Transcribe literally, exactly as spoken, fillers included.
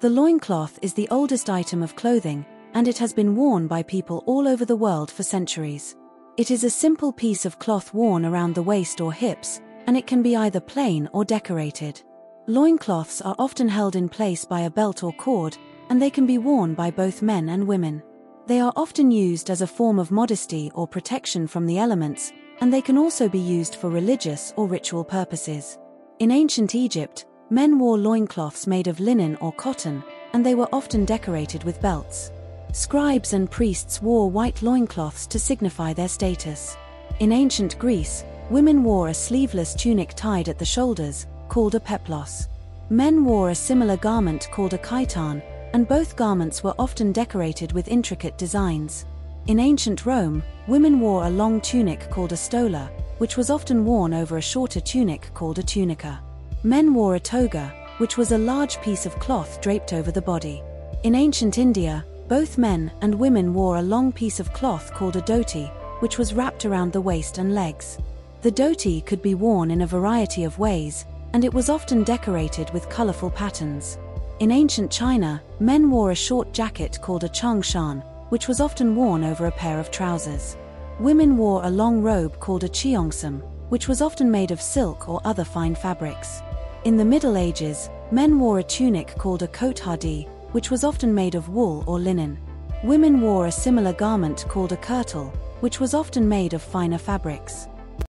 The loincloth is the oldest item of clothing, and it has been worn by people all over the world for centuries. It is a simple piece of cloth worn around the waist or hips, and it can be either plain or decorated. Loincloths are often held in place by a belt or cord, and they can be worn by both men and women. They are often used as a form of modesty or protection from the elements, and they can also be used for religious or ritual purposes. In ancient Egypt, men wore loincloths made of linen or cotton, and they were often decorated with belts. Scribes and priests wore white loincloths to signify their status. In ancient Greece, women wore a sleeveless tunic tied at the shoulders, called a peplos. Men wore a similar garment called a chiton, and both garments were often decorated with intricate designs. In ancient Rome, women wore a long tunic called a stola, which was often worn over a shorter tunic called a tunica. Men wore a toga, which was a large piece of cloth draped over the body. In ancient India, both men and women wore a long piece of cloth called a dhoti, which was wrapped around the waist and legs. The dhoti could be worn in a variety of ways, and it was often decorated with colorful patterns. In ancient China, men wore a short jacket called a changshan, which was often worn over a pair of trousers. Women wore a long robe called a cheongsam, which was often made of silk or other fine fabrics. In the Middle Ages, men wore a tunic called a kothadi, which was often made of wool or linen. Women wore a similar garment called a kirtle, which was often made of finer fabrics.